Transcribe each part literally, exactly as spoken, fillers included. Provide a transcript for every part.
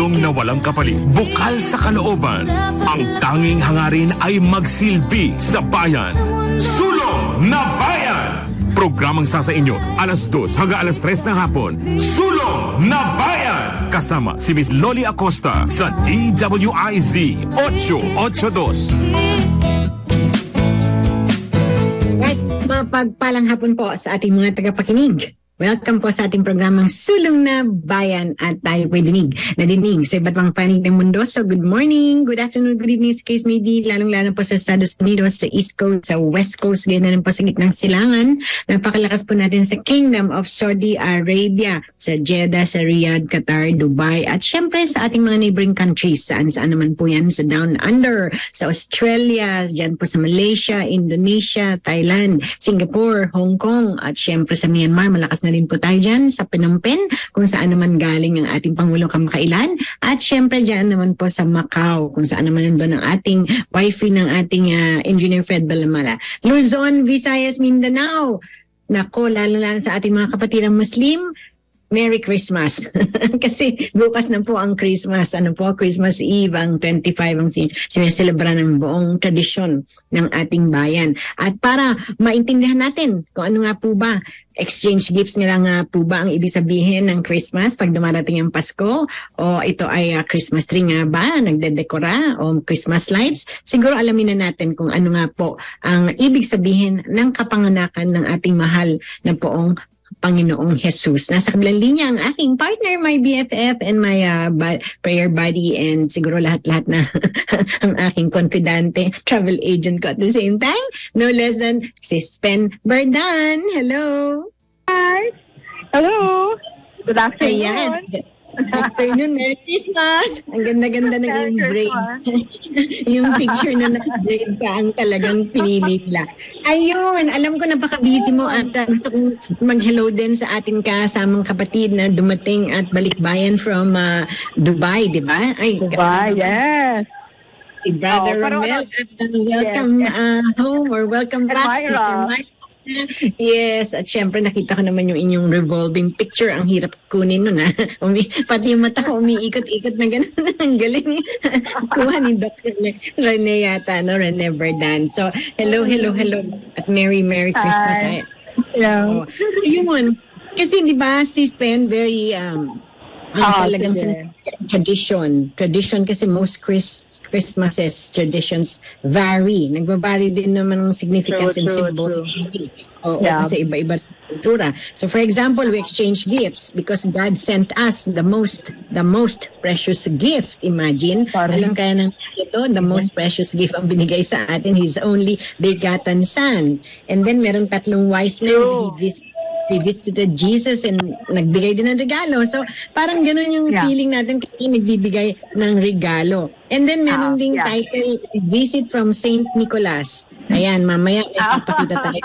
tulong na walang kapalit, bukal sa kalooban. Ang tanging hangarin ay magsilbi sa bayan. Sulong na Bayan! Programang sasa inyo, alas dos hanggang alas tres ng hapon. Sulong na Bayan! Kasama si Miss Lolly Acosta sa D W I Z eight eighty-two. Mapagpalang hapon po sa ating mga tagapakinig. Welcome po sa ating programang Sulong na Bayan at tayo po'y dinig na dinig sa iba't pang panig ng mundo. So good morning, good afternoon, good evening sa case may be, lalong-lalo po sa Estados Unidos, sa East Coast, sa West Coast, ganyan po sa gitnang silangan. Napakalakas po natin sa Kingdom of Saudi Arabia, sa Jeddah, sa Riyadh, Qatar, Dubai, at syempre sa ating mga neighboring countries, saan-saan naman po yan, sa Down Under, sa Australia, dyan po sa Malaysia, Indonesia, Thailand, Singapore, Hong Kong, at syempre sa Myanmar, malakas na rin po tayo dyan sa Phnom Penh kung saan naman galing ang ating Pangulo kamakailan. At syempre dyan naman po sa Macau kung saan naman nandun ang ating wifey ng ating uh, Engineer Fred Balamala. Luzon, Visayas, Mindanao. Nako, lalo-lalo sa ating mga kapatirang Muslim, Merry Christmas. Kasi bukas na po ang Christmas. Ano po, Christmas Eve, ang twenty-five ang sin- sineselebra ng buong tradisyon ng ating bayan. At para maintindihan natin kung ano nga po ba, exchange gifts nila nga po ba ang ibig sabihin ng Christmas pag dumarating ang Pasko? O ito ay uh, Christmas tree nga ba? Nagdedekora? O Christmas lights? Siguro alamin na natin kung ano nga po ang ibig sabihin ng kapanganakan ng ating mahal na poong Panginoong Jesus. Nasa kabilang linya ang aking partner, my B F F and my uh, ba- prayer buddy and siguro lahat-lahat na ang aking confidante, travel agent ko at the same time. No less than si Spen Bardan. Hello! Hi! Hello! Good afternoon! Ayan. Good afternoon, Merry Christmas! Ang ganda-ganda ng iyong brain. Yung picture na naka-brain ka ang talagang pinili nila. Ayun, alam ko napaka-busy mo at uh, gusto kong mag-hello din sa ating kasamang kapatid na dumating at balikbayan from uh, Dubai, di ba? Ay, Dubai, kapatid. Yes! Si Brother oh, Ramel, at uh, welcome yes, yes. Uh, home or welcome and back, Sister Mike. Yes, at syempre nakita ko naman yung inyong revolving picture. Ang hirap kunin nun, ha? Umi- Pati yung mata ko umiikot-ikot na gano'n. Ang galing. Kuha ni Doctor Rene yata, no? Rene Berdan. So, hello, hello, hello. At Merry, Merry Christmas. Hi. Yeah. Oh. Yun. Kasi di ba si Spen, very, um, oh, talagang sin- tradition. Tradition kasi most Christ Christmases, traditions vary. Nagbabari din naman ng significance true, and symbol. Oo, yeah. Kasi iba-iba kultura. So for example, we exchange gifts because God sent us the most the most precious gift. Imagine, Sorry. alam kaya ng ito, the most precious gift ang binigay sa atin, His only begotten Son. And then meron tatlong wise men who this they visited Jesus and nagbigay din ng regalo. So, parang ganun yung yeah. feeling natin kasi nagbibigay ng regalo. And then, meron uh, ding yeah. title, Visit from Saint Nicholas. Ayan, mamaya, ipapakita tayo.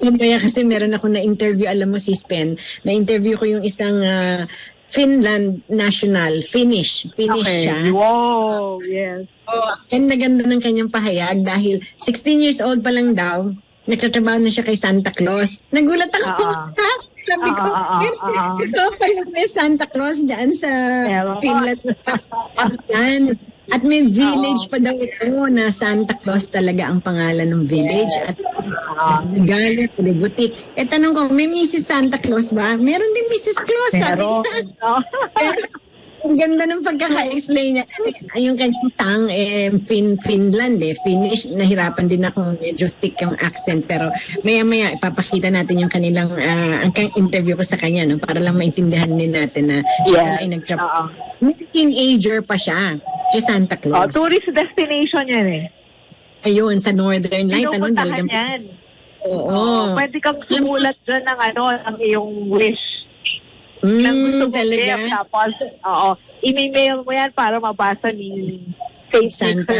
Mamaya kasi meron ako na-interview, alam mo si Spen, na-interview ko yung isang uh, Finland national, Finnish. Finnish okay. siya. Wow, yes. Oh, and naganda ng kanyang pahayag dahil sixteen years old pa lang daw, nagtatrabaho na siya kay Santa Claus. Nagulat ako. Ha? Sabi ko, ito pala may Santa Claus dyan sa Finland. At may village pa daw ito na Santa Claus talaga ang pangalan ng village. At regalo, palibuti. E tanong ko, may Missus Santa Claus ba? Meron din Missus Claus, sabi niya. Ang ganda ng pagkaka-explain niya. Yung kanyang tang, eh, fin, Finland, eh, Finnish. Nahirapan din akong medyo thick yung accent. Pero maya-maya, ipapakita natin yung kanilang, uh, ang interview ko sa kanya, no? Para lang maintindihan din natin na yeah. ay nag-trabaho. Teenager pa siya, kay Santa Claus. Oh, tourist destination yan eh. Ayun, sa Northern Light. Ano, talagang... yan. Oo. Oh, pwede kang sumulat dyan ng ano, ang iyong wish. Mm, talaga? Mail, tapos, oo. I-mail mo yan para mabasa ni Saint Santa.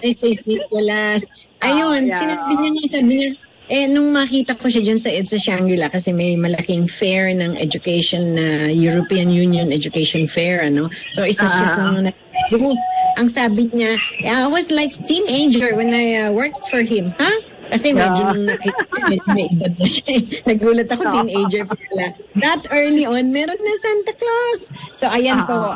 Ay, Saint Nicholas. Ayun, oh, yeah. sinabi niya nga, sabi niya, eh, nung makita ko siya dyan sa EDSA Shangri-La kasi may malaking fair ng education na uh, European Union Education Fair, ano? So, isa uh-huh. siya sa mga Ang sabi niya, I was like teenager when I uh, worked for him, huh? Kasi medyo nung naidad na siya. Nagulat ako, teenager pala. That early on, meron na Santa Claus. So, ayan po.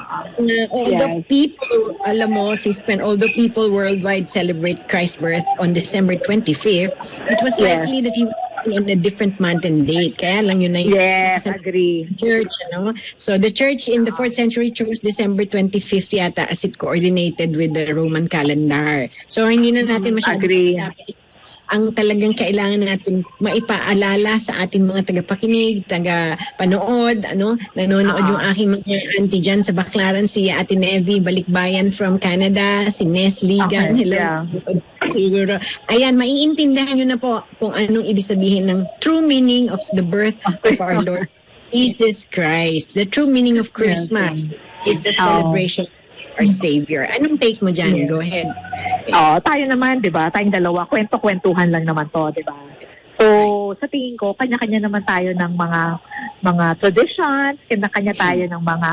All the people, alam mo, si Spen, all the people worldwide celebrate Christ's birth on December twenty-fifth. It was likely that he was on a different month and date. Kaya lang yun na yun. Yes, agree. Church, ano? So the church in the fourth century chose December twenty-fifth yata as it coordinated with the Roman calendar. So hindi na natin masyadong sabi. Ang talagang kailangan natin maipaalala sa ating mga tagapakinig, tagapanood, ano, nanonood uh-huh. yung aking mga auntie dyan sa Baclaran, si Ate Nevi Balikbayan from Canada, si Ness Ligan, okay, hello. Yeah. Siguro. Ayan, maiintindihan nyo na po kung anong ibig sabihin ng true meaning of the birth of our Lord Jesus Christ. The true meaning of Christmas is the celebration oh. our Savior. Anong take mo dyan? Yeah. Go ahead. Oh, tayo naman, di ba? Tayong dalawa, kwento-kwentuhan lang naman to, di ba? So, sa tingin ko, kanya-kanya naman tayo ng mga mga traditions, kanya-kanya tayo ng mga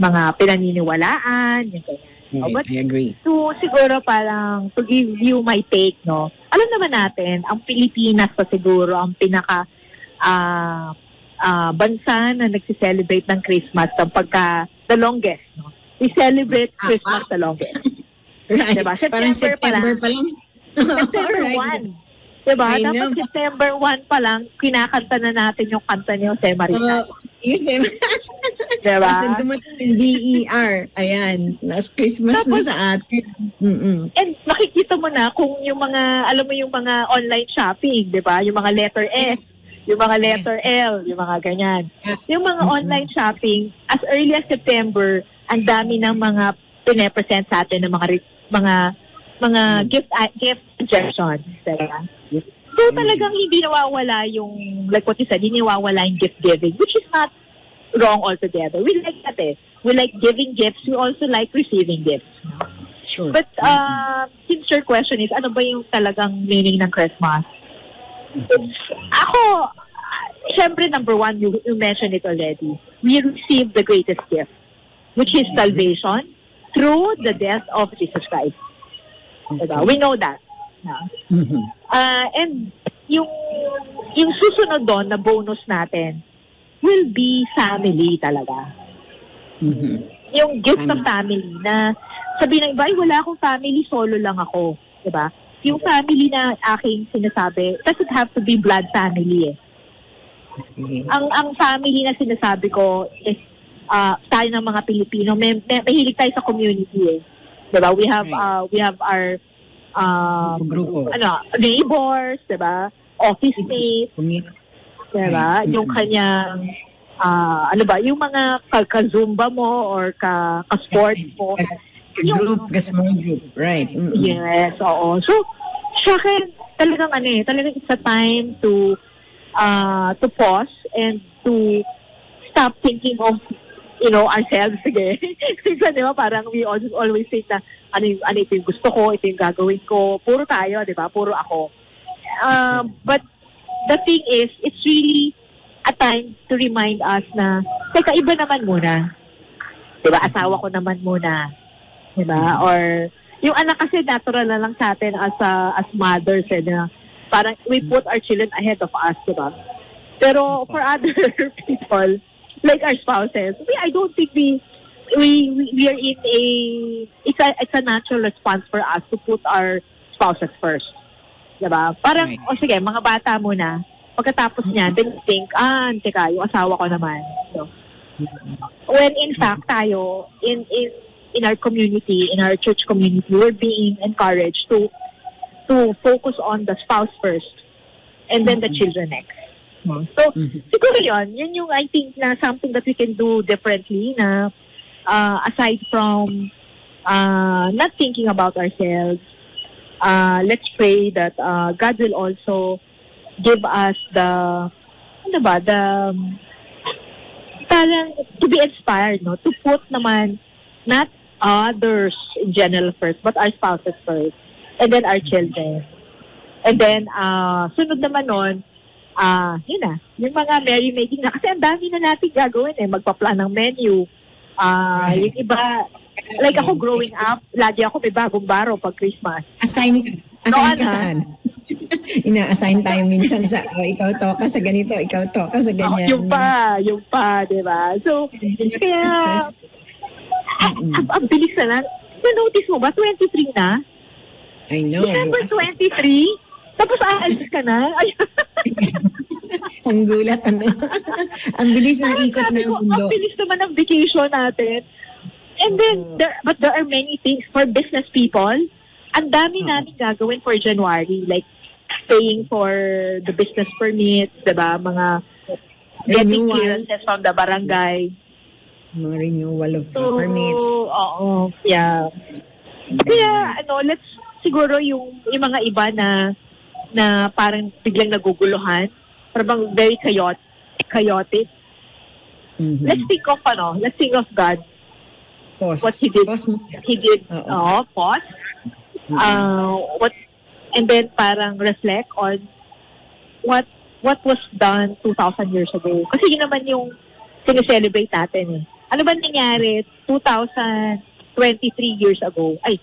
mga pinaniniwalaan, yung ganyan. Yeah, oh, but, I agree. So, siguro parang, to give you my take, no? Alam naman natin, ang Pilipinas pa siguro, ang pinaka uh, uh, bansa na nagsiselebrate ng Christmas ng pagka the longest, no? We celebrate Christmas the longest. Right. Diba? September, September pa lang. September first. Diba? I Dapat know. September first pa lang, kinakanta na natin yung kanta ni Jose Maria. Oh, yes. Diba? Kasi dumating V E R. Ayan. Last Christmas tapos, na sa atin. Mm-mm. And makikita mo na kung yung mga, alam mo yung mga online shopping, diba? Yung mga letter S. Yes. Yung mga letter yes. L. Yung mga ganyan. Yes. Yung mga mm-hmm. online shopping, as early as September, ang dami ng mga pine-present sa atin ng mga mga mga gift gift suggestions, diba? So talagang hindi nawawala yung like what you said, hindi nawawala yung gift giving, which is not wrong altogether. We like that eh. We like giving gifts. We also like receiving gifts. Sure. But uh, since your question is, ano ba yung talagang meaning ng Christmas? It's, ako, syempre number one, you, you mentioned it already. We receive the greatest gift, which is salvation through the death of Jesus Christ. Diba? We know that. Mm-hmm. Uh, and yung, yung susunod doon na bonus natin will be family talaga. Mm-hmm. Yung gift of family na sabihin ng iba, wala akong family, solo lang ako. Diba? Yung family na aking sinasabi, doesn't have to be blood family eh. Mm-hmm. Ang, ang family na sinasabi ko is Uh, tayo ng mga Pilipino, may, may, mahilig tayo sa community eh. Diba? We have, uh, we have our um, grupo. Ano, neighbors, diba? Office mates. Diba? Ay. Yung kanyang, uh, ano ba, yung mga ka-zumba mo or ka, ka-sports mo. Ka-group, ka-small group, right. Mm-hmm. Yes, oo. So, syempre, talagang ano eh, talagang it's a time to, uh, to pause and to stop thinking of you know, ourselves, sige. Kasi, di ba, parang we always, always think na ano, yung, ano ito yung gusto ko, ito yung gagawin ko. Puro tayo, di ba? Puro ako. Uh, but the thing is, it's really a time to remind us na, teka, iba naman muna. Di ba? Asawa ko naman muna. Di ba? Or, yung anak kasi natural na lang sa atin as uh, as mothers, eh, na parang we put our children ahead of us, di ba? Pero for other people, like our spouses, we, I don't think we we we, we are in a it's a it's a natural response for us to put our spouses first, diba? Parang right. O oh, sige, mga bata muna. Pagkatapos niyan, then think, ah, teka, yung asawa ko naman. So, when in fact tayo in in in our community, in our church community, we're being encouraged to to focus on the spouse first, and then the children next. So, mm-hmm. siguro yun, yun yung I think na something that we can do differently na uh, aside from uh, not thinking about ourselves, uh, let's pray that uh, God will also give us the, ano ba, the, parang to be inspired, no? To put naman not others in general first, but our spouses first, and then our children. And then, uh, sunod naman nun, Ah, uh, yun na. Yung mga merrymaking na. Kasi ang dami na natin gagawin eh. Magpa-plan ng menu. Ah, uh, right. Yung iba, like ako growing up, lagi ako may bagong baro pag Christmas. Assign, assign no, ka saan? Ina-assign tayo minsan sa, oh, ikaw to ka sa ganito, ikaw to ka sa ganyan. Oh, yung pa, yung pa, diba? So, kaya, ang bilis na lang. Na-notice mo ba? twenty-three na? I know. December twenty-three? Tapos aalis ka na? Ang gulat, ano? Ang bilis ng ikot ng mundo. Ang bilis naman ng vacation natin. And then, there, but there are many things for business people. Ang dami namin gagawin for January. Like, paying for the business permits, diba? Mga getting clearances from the barangay. Mga renewal of so, permits. Oo, yeah. Kaya, ano, let's, siguro yung, yung mga iba na na parang biglang naguguluhan. Parang very chaotic. chaotic. Mm-hmm. Let's think of, ano, let's think of God. Pause. What he did, pause. he did, oh, pause. Mm-hmm. Uh, what, and then parang reflect on what what was done two thousand years ago. Kasi yun naman yung sineselebrate natin eh. Ano ba nangyari two thousand twenty-three years ago? Ay,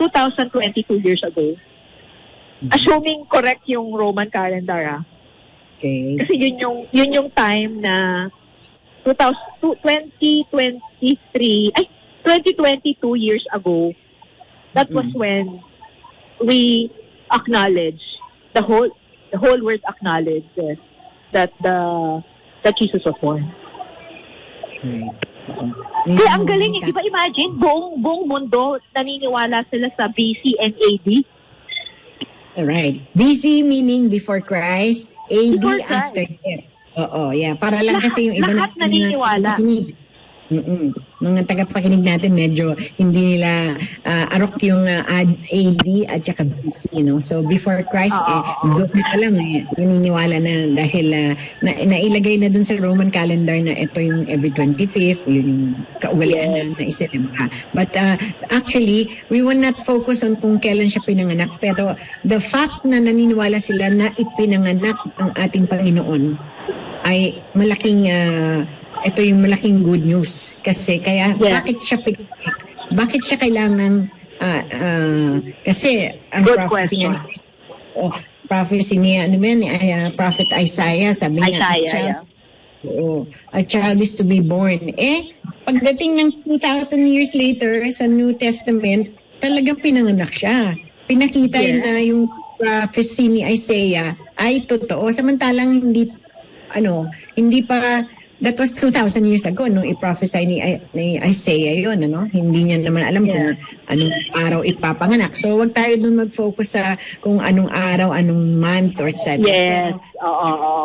two thousand twenty-two years ago. Mm-hmm. Assuming correct yung Roman calendar ah. Okay. Kasi yun yung, yun yung time na twenty twenty-three, ay, twenty twenty-two years ago, that was when we acknowledged, the whole the whole world acknowledged uh, that the that Jesus was born. Right. Mm-hmm. Kaya ang galing, di ba imagine, buong, buong mundo naniniwala sila sa B C and A D? Alright. B C meaning before Christ, A D before Christ. After death. Oo, yeah. Para lang lahat, kasi yung iba na naniniwala. Mm-mm. Mga tagapakinig natin medyo hindi nila uh, arok yung uh, A D at saka B C, no? So before Christ, oh, eh, doon pa lang eh, naniniwala na dahil uh, na, nailagay na dun sa Roman calendar na ito yung every twenty-fifth, yung kaugalian yeah. na naisilibra. But uh, actually, we will not focus on kung kailan siya pinanganak, pero the fact na naniniwala sila na ipinanganak ang ating Panginoon ay malaking... Uh, ito yung malaking good news kasi kaya yeah. bakit siya pinanganak? Bakit siya kailangan uh, uh, kasi ang good prophecy question. niya oh, prophecy niya ano man uh, prophet Isaiah sabi niya Isaiah, a, child, yeah. oh, a child is to be born eh pagdating ng two thousand years later sa New Testament talagang pinanganak siya pinakita yeah. na yung prophecy ni Isaiah ay totoo samantalang hindi ano hindi pa. That was two thousand years ago, no? I-prophesy ni, ni Isaiah yun, ano? Hindi niya naman alam yeah. kung anong araw ipapanganak. So, wag tayo dun mag-focus sa kung anong araw, anong month, or et cetera. Yes, oo, oo.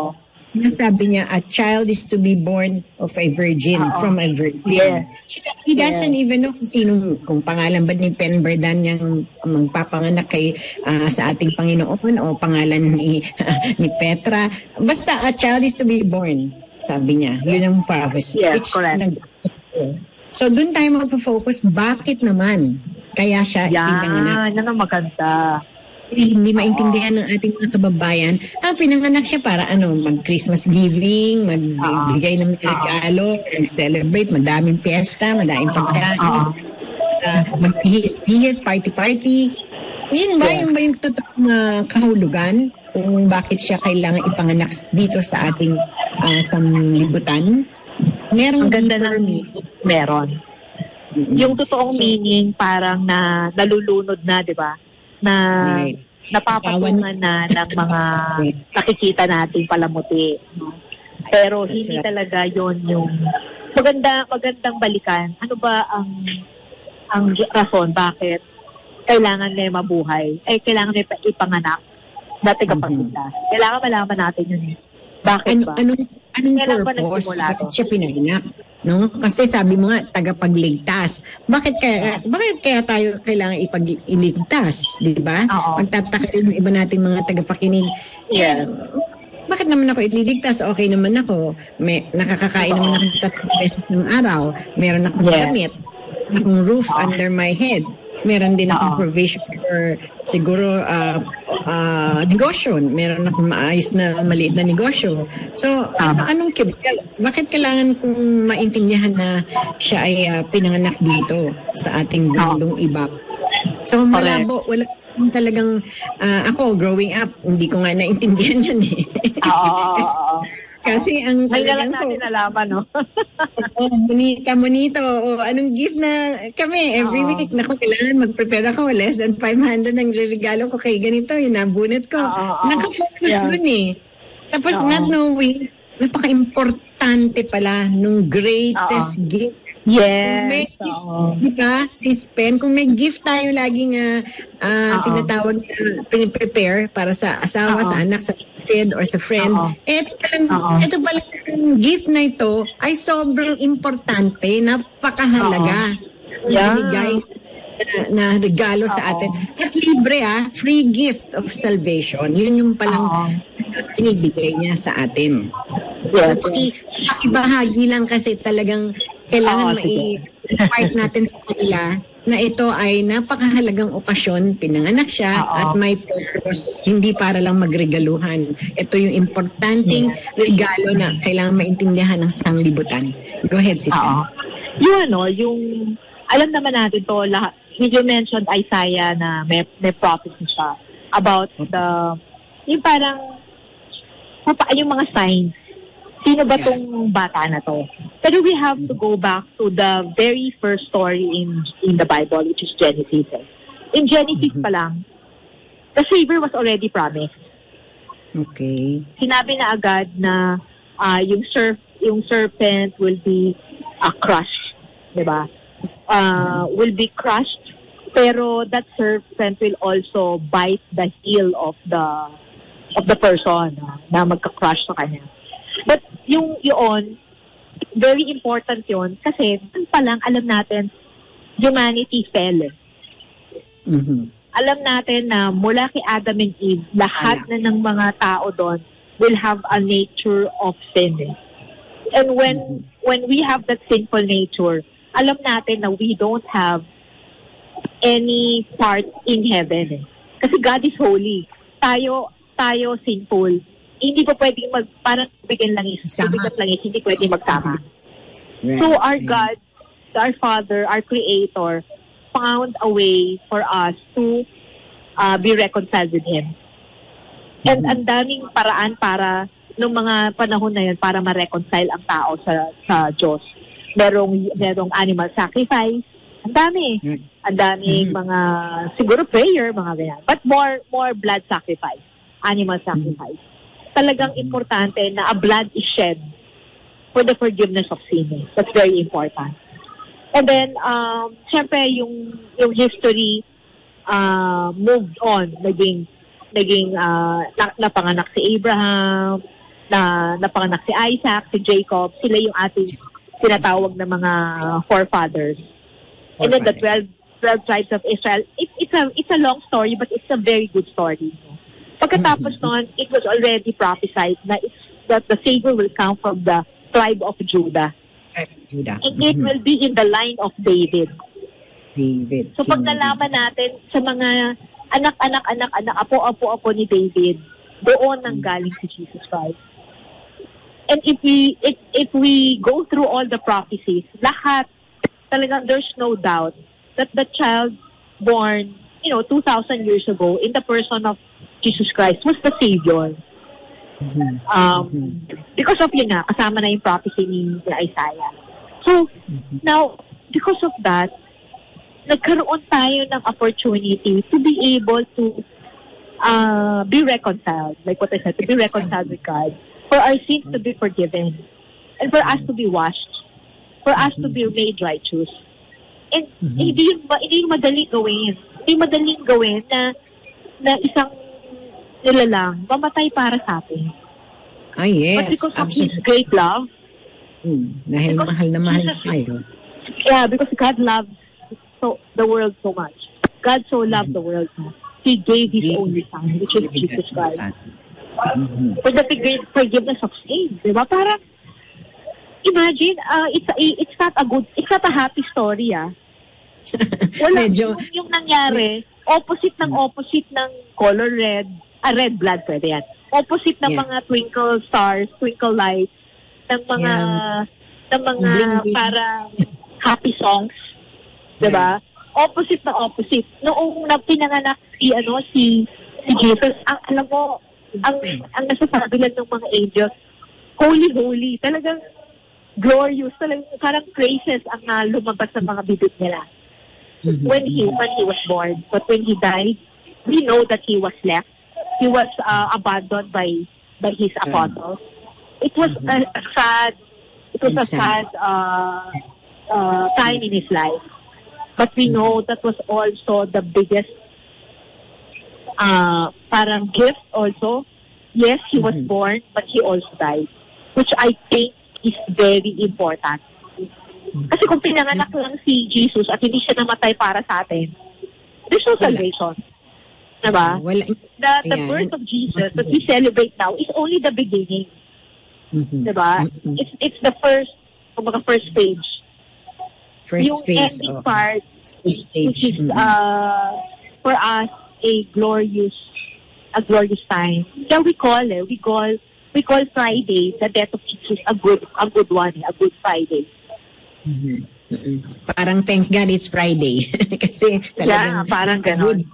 Nasabi niya, a child is to be born of a virgin, uh-oh. from a virgin. Yeah. She, he doesn't yeah. even know kung sino, kung pangalan ba ni Spen Bardan yung magpapanganak kay uh, sa ating Panginoon, o pangalan ni, ni Petra. Basta, a child is to be born. Sabi niya, yun ang prophecy. Yeah, correct. So, dun tayo mag-focus, bakit naman kaya siya pinanganak? Yan, yan ang maganda. Hindi maintindihan ng ating mga kababayan, ah, pinanganak siya para ano, mag-Christmas giving, magbigay ng regalo, mag-celebrate, madaming piyesta, madaming pagkain, uh, mag-hihis, party-party. Yun ba? Yun ba yung totoong uh, kahulugan? Kung bakit siya kailangan ipanganak dito sa ating uh, sanglibutan? Merong ganda ng meaning. Meron. Mm-hmm. Yung totoong so, meaning parang na nalulunod na, di ba? Na right. napapatungan na ng mga nakikita natin palamuti. Pero hindi talaga yon yung maganda, magandang balikan. Ano ba ang ang rason? Bakit kailangan na mabuhay? Ay, kailangan na ipanganak. Dati kapag kita. Mm-hmm. Kailangan malaman natin yun. Bakit ano, ba? Anong, anong purpose? Bakit siya pinanganak? No? Kasi sabi mo nga, tagapagligtas. Bakit kaya, bakit kaya tayo kailangan ipag-iligtas? Diba? Magtataka yung iba nating mga tagapakinig. Yeah. Bakit naman ako ililigtas? Okay naman ako. May, nakakakain naman ako tatlong beses ng araw. Meron akong yeah. damit. Akong roof uh-oh. under my head. Meron din akong uh-oh. provision for siguro uh, uh, negosyo. Meron akong maayos na maliit na negosyo. So, ano, anong kib- bakit kailangan kong maintindihan na siya ay uh, pinanganak dito sa ating bandong iba? So, malabo, wala Yung talagang uh, ako growing up, hindi ko nga naintindihan yun eh. Oo. Kasi ang talagang ko. May nalang natin alaman, no? Oo, oh, monita, monito. O oh, anong gift na kami every uh-oh. Week. Naku, kailangan mag-prepare ako. Less than five hundred ang regalo ko kay ganito. Yung nabunot ko. Naka-focus yeah. dun eh. Tapos uh-oh. Not knowing, napaka-importante pala nung greatest uh-oh. Gift. Yes. Kung may, diba, si Spen, kung may gift tayo laging uh, uh, tinatawag na uh, prepare para sa asawa, uh-oh. Sa anak, sa kid, or sa friend. Ito, ito pala yung gift na ito ay sobrang importante, napakahalaga. Yeah. Binigay na, na regalo uh-oh. Sa atin. At libre ah, free gift of salvation. Yun yung palang binibigay niya sa atin. Yeah. So, paki, pakibahagi lang kasi talagang kailangan oh, ma-i-part natin sa kanila na ito ay napakahalagang okasyon, pinanganak siya oh, at may purpose, hindi para lang magregaluhan. Ito yung importanteng yeah. regalo na kailangan maintindihan ng sanglibutan. Go ahead, sister. Oh, yung ano, yung alam naman natin to, lahat, you mentioned Isaiah na may, may prophecy siya about the, yung parang, yung mga signs. Sino ba tong bata na to? Pero we have to go back to the very first story in in the Bible, which is Genesis. In Genesis pa lang, the Savior was already promised. Okay. Sinabi na agad na uh, yung, serp- yung serpent will be uh, crushed. Diba? Uh, will be crushed, pero that serpent will also bite the heel of the of the person uh, na magka-crush sa kanya. But yung yun, very important yun kasi pa lang alam natin humanity fell. Mm-hmm. Alam natin na mula kay Adam and Eve, lahat na ng mga tao doon will have a nature of sin. And when mm-hmm. when we have that sinful nature, alam natin na we don't have any part in heaven. Kasi God is holy. Tayo, tayo sinful. Hindi po pwedeng mag, parang bigyan langis, bigyan langis, hindi pwedeng magsama. Right. So our God, our Father, our Creator, found a way for us to uh, be reconciled with Him. And mm-hmm. ang daming paraan para, nung mga panahon na yun, para ma-reconcile ang tao sa, sa Diyos. Merong, merong animal sacrifice. Ang dami. Ang daming mm-hmm. mga, siguro prayer, mga ganyan. But more, more blood sacrifice. Animal sacrifice. Mm-hmm. Talagang importante na a blood is shed for the forgiveness of sin. That's very important. And then, um, syempre, yung, yung history uh, moved on. Naging, naging uh, napanganak si Abraham, na, napanganak si Isaac, si Jacob. Sila yung ating tinatawag na mga forefathers. And then the twelve, twelve tribes of Israel. It, it's, a, it's a long story, but it's a very good story. Pagkatapos noon, it was already prophesied na it's, that the Savior will come from the tribe of Judah. Judah. And it mm-hmm. will be in the line of David. David. So pag nalaman natin sa mga anak-anak-anak-anak, apo-apo-apo ni David, doon nang galing si Jesus Christ. And if we if, if we go through all the prophecies, lahat, talagang there's no doubt that the child born, you know, two thousand years ago in the person of Jesus Christ was the Savior. Mm-hmm. Um, mm-hmm. Because of yun nga, kasama na yung prophecy ni Isaiah. So, mm-hmm. now, because of that, nagkaroon tayo ng opportunity to be able to uh, be reconciled. Like what I said, to be reconciled with God. For our sins to be forgiven. And for us to be washed. For us mm-hmm. to be made righteous. And mm-hmm. hindi yung, hindi yung madaling gawin. Hindi madaling gawin na, na isang nila lang, mamatay para sa atin. Ah, yes. But because absolutely. Of His great love. Mm, dahil mahal na mahal Jesus, tayo. Yeah, because God loves so, the world so much. God so loved mm-hmm. the world. He gave His yes. only Son, which is Jesus Christ. Mm-hmm. For the forgiveness of sin. Diba? Parang, imagine, uh, it's, a, it's not a good, it's not a happy story, ah. Wala, medyo, yung, yung nangyari, opposite ng opposite ng color red, a red blood pwede yan. Opposite ng yeah. mga twinkle stars, twinkle lights, ng mga yeah. ng mga bling, bling. Parang happy songs, 'di ba? opposite na opposite. Noong una pinanganak si, ano, si, si Jesus, ang, alam mo, ang, ang nasasabi lang ng mga angels, holy, holy, talagang glorious, talagang parang praises ang uh, lumabas sa mga bibig nila. When he, when he was born, but when he died, we know that he was left. He was uh, abandoned by, by his apostles. It was a, a sad, it was a sad uh, uh, time in his life. But we know that was also the biggest uh, parang gift also. Yes, he was born, but he also died. Which I think is very important. Kasi kung pinanganak lang si Jesus at hindi siya namatay para sa atin, there's no salvation. Diba? The, the birth of Jesus that we celebrate now is only the beginning. Diba? It's, it's the first, kumbaga first page. First yung phase ending of part, stage, which is uh, for us a glorious, a glorious time. Yeah, we call it, we call, we call Friday, the death of Jesus, a good, a good one, a good Friday. Mm-hmm. Mm-hmm. Parang thank God it's Friday. Kasi talagang yeah, parang ganun.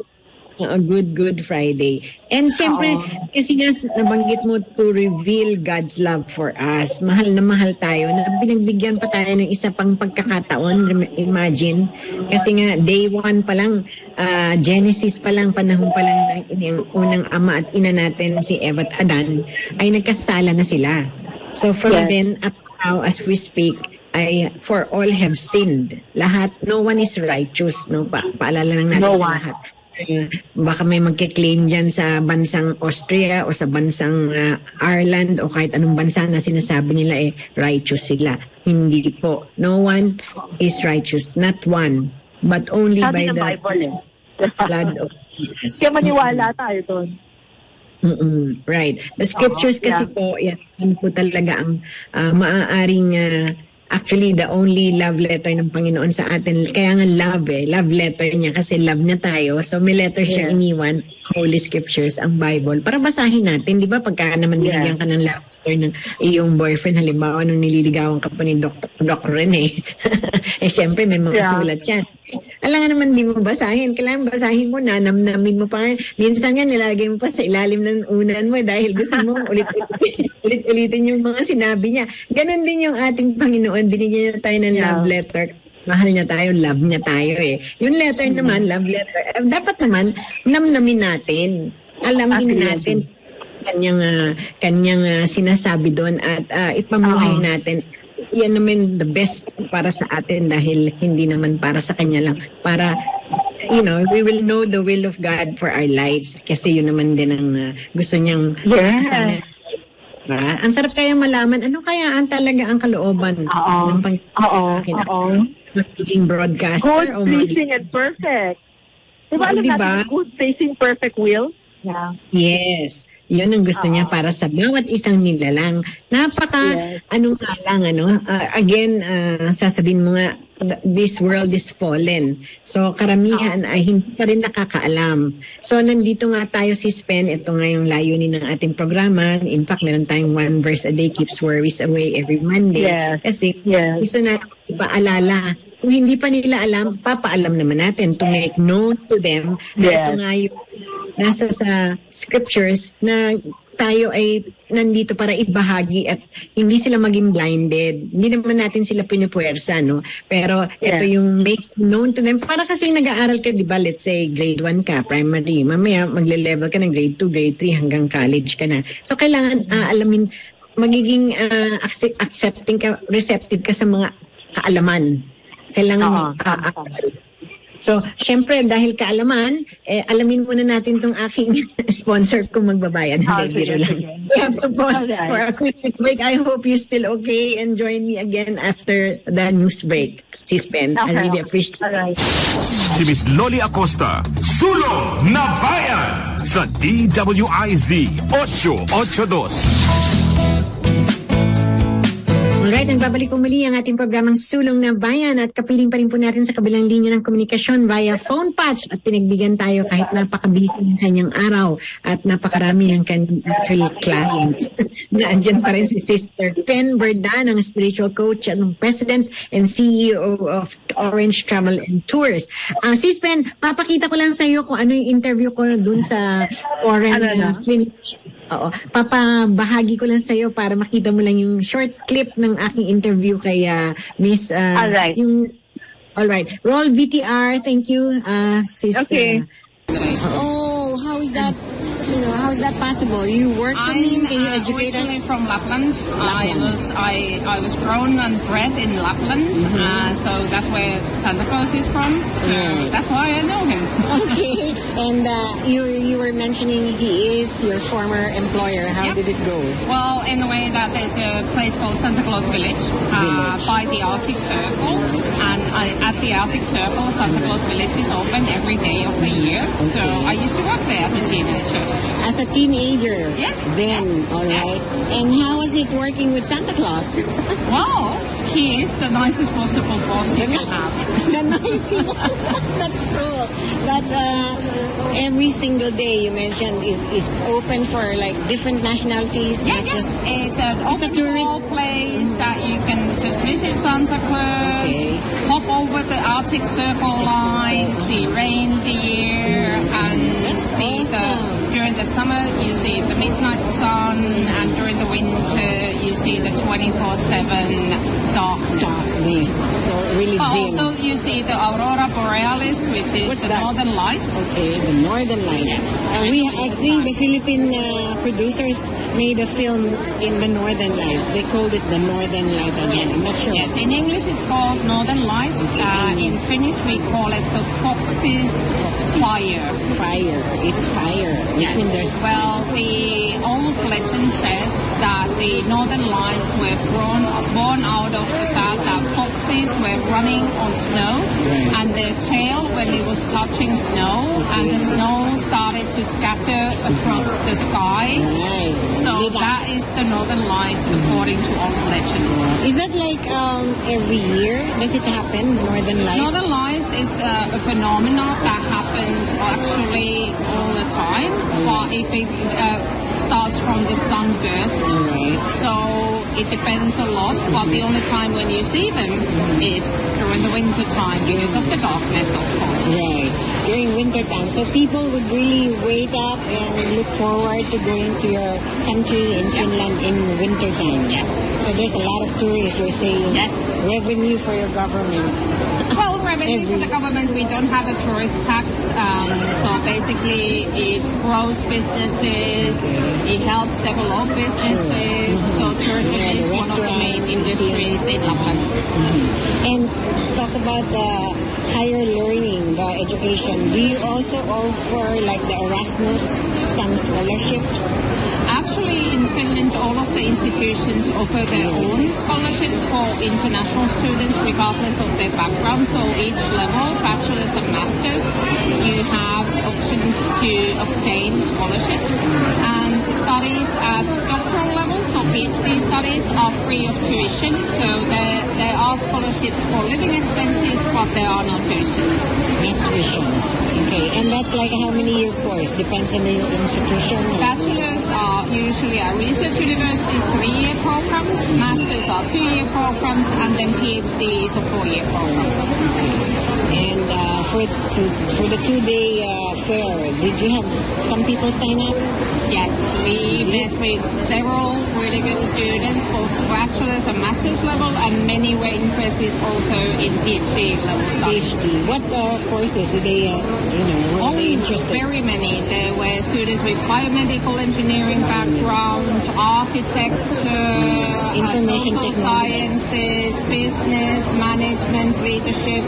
A good, good Friday. And siyempre, oh. kasi nga nabanggit mo to reveal God's love for us. Mahal na mahal tayo. Na pinagbigyan pa tayo ng isa pang pagkakataon. Imagine. Kasi nga, day one pa lang, uh, Genesis pa lang, panahon pa lang ng unang ama at ina natin, si Eva at Adan, ay nagkasala na sila. So from yes. then up now, as we speak, ay for all have sinned. Lahat, no one is righteous. No? Pa- paalala lang natin no sa lahat. Uh, baka may magkiklaim dyan sa bansang Austria o sa bansang uh, Ireland o kahit anong bansa na sinasabi nila eh righteous sila. Hindi po. No one is righteous. Not one. But only sabi by the Bible, blood of Jesus. Kaya maniwala tayo doon. Mm-mm, right. The scriptures kasi yeah. po, yan, yan po talaga ang uh, maaaring uh, actually, the only love letter ng Panginoon sa atin. Kaya nga love eh. Love letter niya kasi love niya tayo. So may letter siya yeah. iniwan. Holy Scriptures, ang Bible. Para basahin natin, di ba? Pagka naman yeah. binigyan ka ng love letter ng iyong boyfriend, halimbawa, nung nililigawan ka pa ni Doc Rene. Eh, syempre, may mga yeah. sulat yan. Alam nga naman, di mo basahin. Kailangan basahin mo, nanamnamin mo pa. Minsan nga, nilagay mo pa sa ilalim ng unan mo dahil gusto mo ulit-ulit. Ulit-ulitin yung mga sinabi niya. Ganon din yung ating Panginoon. Binigyan niya tayo ng yeah. love letter. Mahal niya tayo, love niya tayo eh. Yung letter mm-hmm. naman, love letter, eh, dapat naman, namnamin natin. Alamin natin kanyang, uh, kanyang uh, sinasabi doon at uh, ipamuhay uh-huh. natin. Yan naman the best para sa atin dahil hindi naman para sa kanya lang. Para you know, we will know the will of God for our lives kasi yun naman din ang uh, gusto niyang yeah. kasama. Diba? Ang sarap kaya malaman, ano kaya ang talaga ang kalooban uh-oh. ng Panginoon? Magiging broadcaster? Good, pleasing, and perfect. Diba oh, alam diba? Natin, good, pleasing, perfect will? Yeah. Yes. Yun ang gusto uh-oh. niya para sa bawat isang nilalang. Napaka, yes. ano nga lang, ano? Uh, again, uh, sasabihin mo nga, this world is fallen. So, karamihan ay hindi pa rin nakakaalam. So, nandito nga tayo si Spen. Ito nga yung layunin ng ating programa. In fact, meron tayong one verse a day keeps worries away every Monday. Yes. Kasi, yes. gusto natin ipaalala. Kung hindi pa nila alam, papaalam naman natin to make known to them. Yes. Ito nga yung nasa sa scriptures na tayo ay nandito para ibahagi at hindi sila maging blinded. Hindi naman natin sila pinupuwersa, no? Pero ito yeah. yung make known to them. Para kasi nag-aaral ka, di ba? Let's say grade one ka, primary. Mamaya magle-level ka ng grade two, grade three hanggang college ka na. So kailangan aalamin, uh, magiging uh, accepting ka, receptive ka sa mga kaalaman. Kailangan mag-aaral. Uh, So, syempre, dahil kaalaman, eh, alamin muna natin tong aking sponsor kung magbabayad. Oh, okay, okay, okay. We have to pause right. for a quick break. I hope you're still okay and join me again after the news break. Si Spen, okay. I really appreciate it. Right. Si Miss Lolly Acosta, Sulong na Bayan sa D W I Z eight eighty-two. Alright, and babalik po muli ang ating programang Sulong na Bayan at kapiling pa rin po natin sa kabilang linya ng komunikasyon via phone patch at pinagbigyan tayo kahit napakabilis ng kanyang araw at napakarami ng kanyang actually clients. Naandyan pa rin si Sister Spen Bardan, ang spiritual coach at President and C E O of Orange Travel and Tours. Uh, si Spen, papakita ko lang sa iyo kung ano yung interview ko dun sa Orange uh, Finish. Oo. Papabahagi ko lang sa'yo para makita mo lang yung short clip ng aking interview kay uh, Miss... Uh, Alright. Yung... Alright. Roll V T R. Thank you, uh, sis. Okay. Uh, oh, how is that... You know, how is that possible? You work for him? Can you educate us? I'm from Lapland. Lapland. I was I I was grown and bred in Lapland, mm-hmm. uh, so that's where Santa Claus is from. So mm. That's why I know him. Okay. And uh, you you were mentioning he is your former employer. How yep. did it go? Well, in the way that there's a place called Santa Claus Village, uh, Village. by the Arctic Circle, and I, at the Arctic Circle, Santa Claus Village is open every day of the year. Okay. So I used to work there as a teenager. As a teenager, yes, then, yes, all right. Yes. And how was it working with Santa Claus? Wow, he is the nicest possible boss you can have. The nicest, that's cool. But uh, every single day you mentioned is is open for like different nationalities. Yeah, yeah. Just, it's an open tourist place mm-hmm. that you can just visit Santa Claus, okay. hop over the Arctic Circle Arctic line, Circle. see reindeer, mm-hmm. and that's see awesome. the. During the summer, you see the midnight sun, and during the winter, you see the twenty-four seven darkness. darkness. So really but dim. Also, you see the Aurora Borealis, which is What's the that? Northern Lights. Okay, the Northern Lights. Yes. Uh, we, I think the Philippine uh, producers made a film in the Northern Lights. They called it the Northern Lights. I yes. I'm not sure. Yes, in English it's called Northern Lights. Okay. Uh, in Finnish, we call it the Fox's Fire. Fire. It's fire. Yeah. Well, the old legend says that the northern lights were born, born out of the fact that foxes were running on snow and their tail, when it was touching snow, and the snow started to scatter across the sky. So that is the northern lights according to old legends. Is that like um, every year? Does it happen, northern lights? Northern lights is uh, a phenomenon that happens actually all the time. But it uh, starts from the sunburst, right. so it depends a lot. But the only time when you see them is during the winter time because of the darkness, of course. Right, during winter time. So people would really wait up and look forward to going to your country in yes. Finland in winter time. Yes. So there's a lot of tourists. We're saying yes. revenue for your government. Well, revenue for the government, we don't have a tourist tax, um, so basically it grows businesses, it helps develop businesses, so tourism is one of the main industries in Lapland. Mm-hmm. And talk about the higher learning, the education. Do you also offer like the Erasmus, some scholarships? Actually, in Finland, all of the institutions offer their own scholarships for international students, regardless of their background. So each level, bachelor's and master's, you have options to obtain scholarships. And studies at doctoral level, so P H D studies, are free of tuition. So there, there are scholarships for living expenses, but there are no tuitions. No tuition. Okay. And that's like how many year course? Depends on the institution? Bachelor's are usually our research universities three-year programs, masters are two-year programs, and then P H D is a four-year program. And uh, for to, for the two-day uh, fair, did you have some people sign up? Yes, we met with several really good students, both bachelor's and master's level, and many were interested also in P H D level studies. P H D. What uh, courses did they, uh, you know, were oh, they interested? Very many. There were students with biomedical engineering background, architecture, information social sciences, business, management, leadership,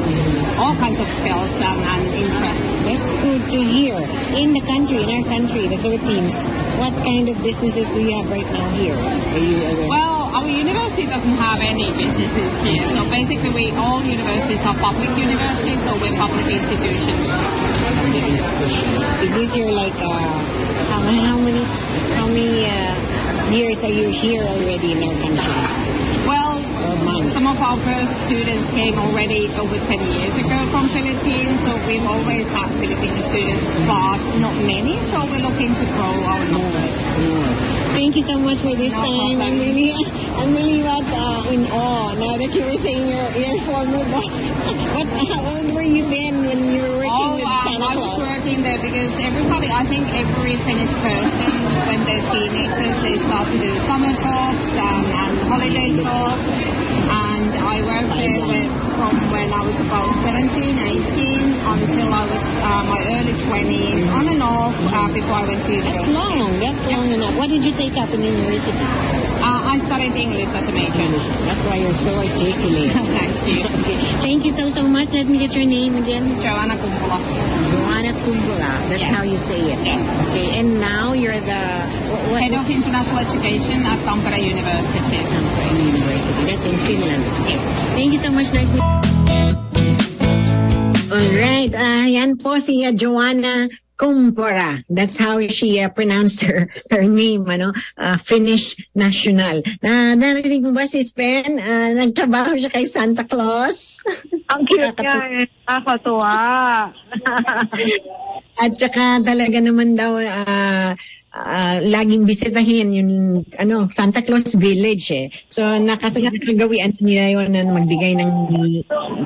all kinds of skills and, and interests. That's good to hear. In the country, in our country, the Philippines, what kind of businesses do you have right now here? Are you aware? Well, our university doesn't have any businesses here. So basically, we all universities are public universities, so we're public institutions. Public institutions. Is this your like uh, how, how many how many uh, years are you here already in our country? Well. Some of our first students came already over ten years ago from Philippines, so we've always had Filipino students vast, not many, so we're looking to grow our numbers. Thank you so much for this no time. Problem. I'm really, I'm really not uh, in awe now that you were saying your, your former boss. What, how old were you then when you were working oh, with uh, Santa Claus? I was working there because everybody, I think every Finnish person, when they're teenagers, they start to do summer talks and, and holiday talks. And I worked there with, from when I was about seventeen, eighteen until I was uh, my early twenties, on and off, uh, before I went to university. That's long, that's yeah. long enough. What did you take up in university? Uh, I studied English as a major. That's why you're so articulate. Thank you. Okay. Thank you so, so much. Let me get your name again. Johanna Kumpula. Johanna Kumpula. That's yes. how you say it. Yes. Okay, and now you're the... What, Head what? of International Education at Tampere University. Tampere University. That's in Finland. Yes. Thank you so much. Nice meeting you. Alright, uh, yan po si uh, Johanna Kumpula. That's how she uh, pronounced her, her name, ano? Uh, Finnish national. Na, narinig mo ba si Spen? Uh, nagtrabaho siya kay Santa Claus. Ang cute niya. Nakakatuwa. At saka talaga naman daw, ah... Uh, Uh, laging bisitahin yung ano Santa Claus Village eh. So nakasagawian nila yun na magbigay ng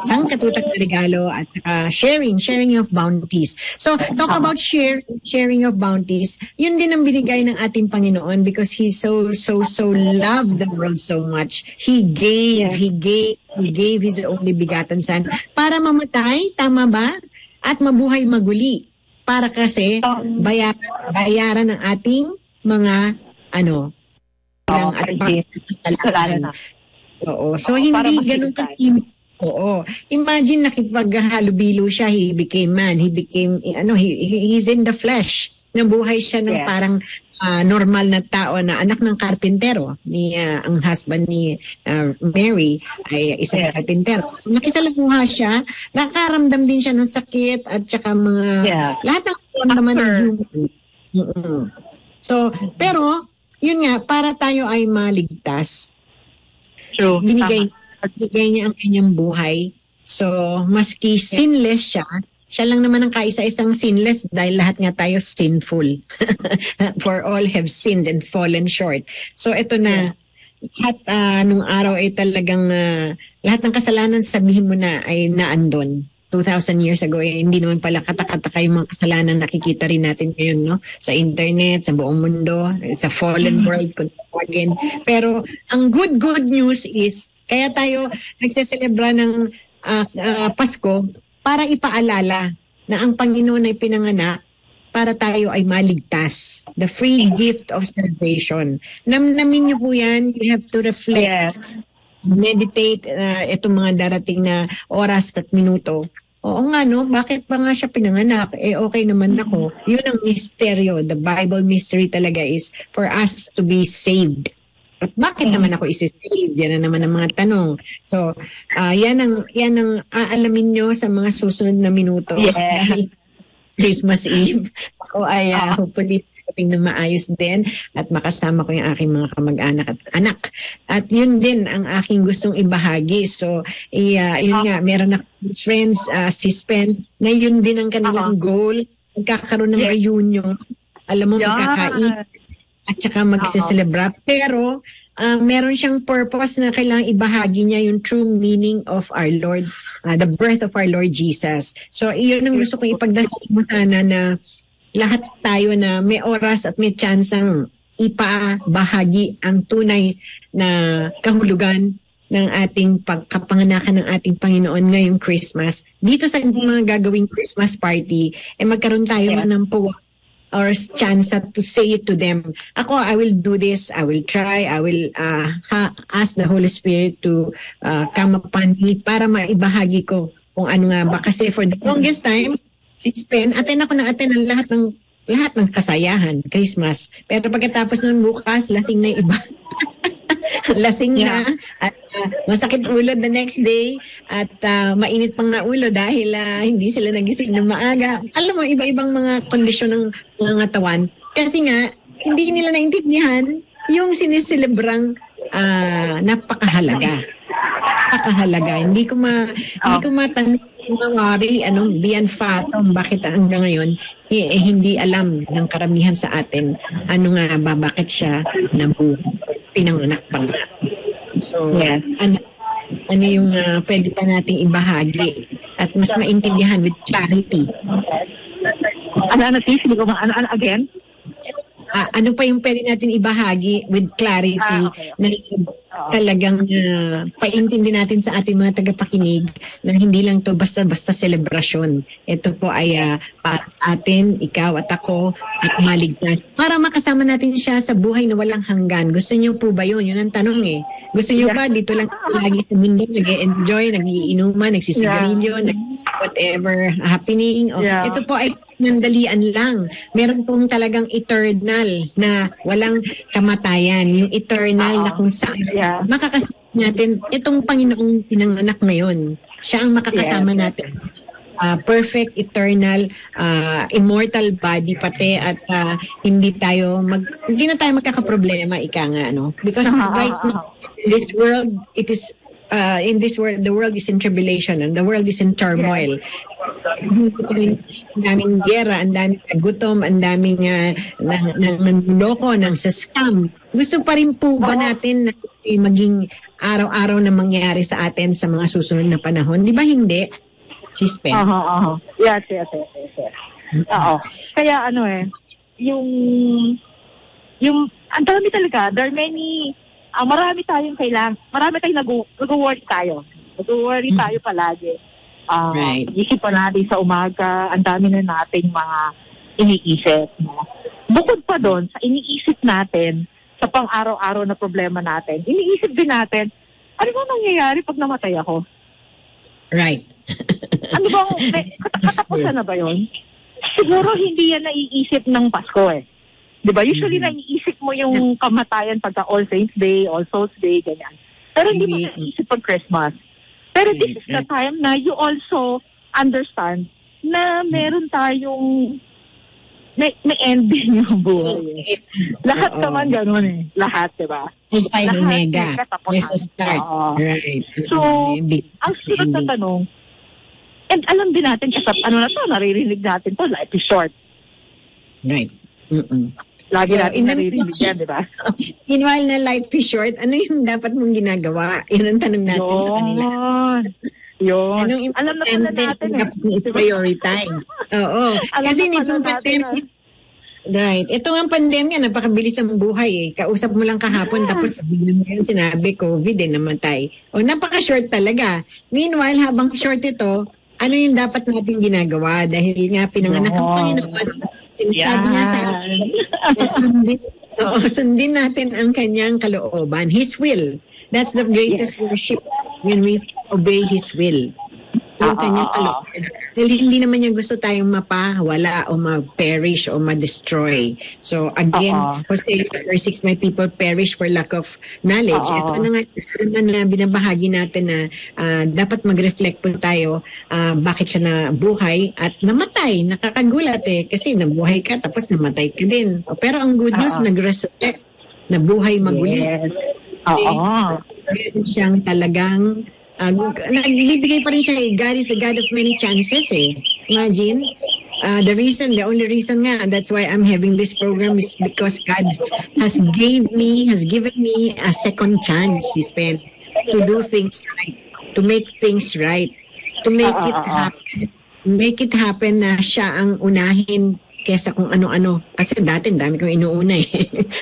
isang katutak na regalo at uh, sharing, sharing of bounties. So talk about sharing, sharing of bounties. Yun din ang binigay ng ating Panginoon because He so, so, so loved the world so much. He gave, He gave, He gave His only begotten Son para mamatay, tama ba? At mabuhay maguli. Para kasi bayaran, bayaran ng ating mga ano oh, lang at kasalanan. Oo. So oh, hindi ganoon kasimple. Oo. Imagine nakipaghalubilo siya, he became man, he became ano he, he is in the flesh. Nabuhay siya ng yeah. parang uh, normal na tao na anak ng karpintero. Ni uh, ang husband ni uh, Mary ay isang yeah. karpintero. So, nakisalamuha siya, nakaramdam din siya ng sakit at saka mga yeah. lahat ng naman ng human. Mm-hmm. So, pero yun nga para tayo ay maligtas. True. Binigay at bigay niya ang kanyang buhay. So, maski yeah. sinless siya, siya lang naman ang kaisa-isang sinless dahil lahat nga tayo sinful. For all have sinned and fallen short. So ito na, lahat uh, nung araw ay talagang uh, lahat ng kasalanan sabihin mo na ay naandun. two thousand years ago, eh, hindi naman pala katakataka yung mga kasalanan nakikita rin natin ngayon, no? Sa internet, sa buong mundo, sa fallen world, again. Pero ang good, good news is, kaya tayo nagseselebra ng uh, uh, Pasko, para ipaalala na ang Panginoon ay pinanganak para tayo ay maligtas. The free gift of salvation. Namnamin niyo po yan. You have to reflect, yeah. meditate uh, itong mga darating na oras at minuto. Oo nga, no? Bakit pa nga siya pinanganak? Eh, okay naman ako. Yun ang misteryo. The Bible mystery talaga is for us to be saved. At bakit naman ako isi-save? Yan na naman ang mga tanong. So, uh, yan ang yan ang aalamin nyo sa mga susunod na minuto. Yeah. Dahil Christmas Eve, ako ay uh, hopefully ating na maayos din at makasama ko yung aking mga kamag-anak at anak. At yun din ang aking gustong ibahagi. So, eh, uh, yun nga, meron akong friends, uh, si Spen, na yun din ang kanilang goal. Magkakaroon ng reunion. Alam mo, yeah. magkakain. At saka magsiselebra. Pero, uh, meron siyang purpose na kailangang ibahagi niya yung true meaning of our Lord, uh, the birth of our Lord Jesus. So, iyon ang gusto kong ipagdasal mo sana na lahat tayo na may oras at may tsansang ipabahagi ang tunay na kahulugan ng ating pagkapanganakan ng ating Panginoon ngayong Christmas. Dito sa mga gagawing Christmas party, eh magkaroon tayo yeah. ng puwa or chance to say it to them. Ako, I will do this. I will try. I will uh, ha- ask the Holy Spirit to uh, come upon me para maibahagi ko kung ano nga ba. Kasi for the longest time, si Spen, atin ako na atin ang lahat ng, lahat ng kasayahan, Christmas. Pero pagkatapos nun bukas, lasing na iba. Lasing yeah. na at uh, masakit ulo the next day at uh, mainit pang na ulo dahil uh, hindi sila nagising ng maaga. Alam mo, iba-ibang mga kondisyon ng mga katawan. Kasi nga, hindi nila naintindihan yung siniselebrang uh, napakahalaga. Napakahalaga. Hindi ko ma hindi ko matanong mawari, anong beyond fathom, bakit hanggang ngayon eh, eh, hindi alam ng karamihan sa atin ano nga ba, bakit siya nabuhay, pinanganak pa nga. So, yes. ano, ano yung uh, pwede pa nating ibahagi at mas maintindihan with clarity? Ano, ano, ano, ano, again? Uh, ano pa yung pwede natin ibahagi with clarity ah, okay. na talagang uh, paintindi natin sa ating mga tagapakinig na hindi lang to basta-basta selebrasyon. Ito po ay uh, para sa atin, ikaw at ako, at maligtas. Para makasama natin siya sa buhay na walang hanggan. Gusto niyo po ba yun? Yun ang tanong eh. Gusto niyo ba dito lang lagi sa mundo, nag-enjoy, nag-iinuman, nagsisigarilyo, yeah. nag- whatever happening. Oh, yeah. Ito po ay nandalian lang. Meron pong talagang eternal na walang kamatayan. Yung eternal uh-oh. na kung saan yeah. makakasama natin. Itong Panginoong pinanganak na yun, siya ang makakasama yeah. natin. Uh, perfect, eternal, uh, immortal body pati at uh, hindi tayo mag, hindi na tayo magkakaproblema, ika nga, ano? Because uh-huh. right now, in this world, it is Uh, in this world, the world is in tribulation and the world is in turmoil. Ang daming gera, ang daming gutom, ang daming uh, nanloko, ng sa scam. Gusto pa rin po ba natin na maging araw-araw na mangyari sa atin sa mga susunod na panahon? Di ba hindi? Si Spen. Oo, oo. Yes, yes, yes, yes. Oo. Kaya ano eh, yung, yung, ang dami talaga, there are many, Ah, marami tayong kailangan, marami tayong nag-worry tayo. Nag-worry tayo palagi. Uh, right. Isip pa natin sa umaga, ang dami na nating mga iniisip. No? Bukod pa doon, sa iniisip natin, sa pang-araw-araw na problema natin, iniisip din natin, ano ba nangyayari pag namatay ako? Right. Ano ba, may, katapusan na ba yun? Siguro hindi yan naiisip ng Pasko eh. Diba? Usually, mm-hmm. naiisip mo yung kamatayan pagka All Saints Day, All Souls Day, ganyan. Pero hindi mo naiisip pag Christmas. Pero this is the time na you also understand na meron tayong may, may ending yung buhay. Lahat Uh-oh. naman ganun eh. Lahat, diba? It's like Omega. There's a start. Uh-oh. Right. So, ang sunod na tanong, and alam din natin, kasi ano na to, naririnig natin to, life is short. Right. Mm-mm. Lagi so, natin naririnig yan, di ba? Meanwhile na life is short, ano yung dapat mong ginagawa? Yun ang tanong natin yun. Sa kanila. Yun. Anong importante na dapat eh. i-prioritize? Oo. Alam kasi nitong pandemya, right. Ito ang pandemya, napakabilis ang buhay eh. Kausap mo lang kahapon, yeah. tapos sinabi, COVID eh, namatay. O, napaka-short talaga. Meanwhile, habang short ito, ano yung dapat natin ginagawa? Dahil nga pinanganak ang Panginoon. Sinasabi yeah. niya sa akin, sundin, oh, sundin natin ang kanyang kalooban. His will. That's the greatest yes. worship when we obey His will. Yung kanyang kalooban. Dahil hindi naman niya gusto tayong mapawala o ma-perish o ma-destroy. So again, Hosea verse six, my people perish for lack of knowledge. Uh-oh. Ito na nga na binabahagi natin na uh, dapat mag-reflect po tayo uh, bakit siya nabuhay at namatay. Nakakagulat eh. Kasi nabuhay ka tapos namatay ka din. Pero ang good news, Uh-oh. nag-resurrect. Nabuhay magulit. Yes. Oo. Kasi siyang talagang Uh, nagbibigay pa rin siya, God is a God of many chances eh. Imagine, uh, the reason, the only reason nga, that's why I'm having this program is because God has gave me, has given me a second chance, He spent, to do things right, to make things right, to make it happen, make it happen na siya ang unahin kesa kung ano-ano. Kasi dati, dami kong inuuna eh.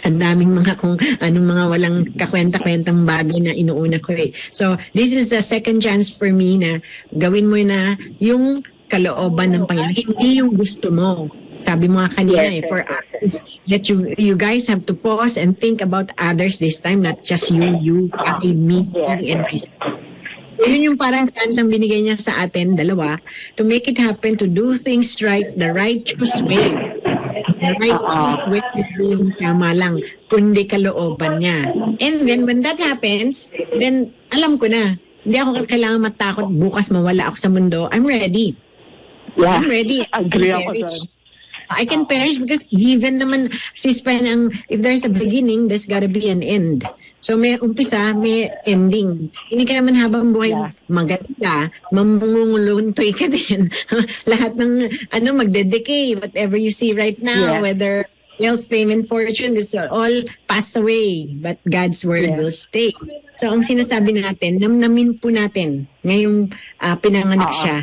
Ang daming mga kung anong mga walang kakwenta-kwentang bagay na inuuna ko eh. So, this is a second chance for me na gawin mo na yung kalooban ng Panginoon. Hindi yung gusto mo. Sabi mo nga kanina eh, for others, that you, you guys have to pause and think about others this time, not just you, you, I, me, and myself. So, yun yung parang chance ang binigay niya sa atin, dalawa, to make it happen, to do things right, the righteous way. The righteous way to do yung tama lang, kundi kalooban niya. And then, when that happens, then, alam ko na, hindi ako kailangan matakot, bukas mawala ako sa mundo, I'm ready. Yeah. I'm ready. I agree ako dyan. I can perish because given naman si Spen ang, if there's a beginning, there's gotta be an end. So may umpisa, may ending. Hindi ka naman habang buhay yeah. maganda, mamunguluntoy ka din. Lahat ng ano magde-decay, whatever you see right now, yeah. whether wealth, fame, and fortune, it's all pass away. But God's word yeah. will stay. So ang sinasabi natin, namnamin po natin ngayong uh, pinanganak uh-huh. siya.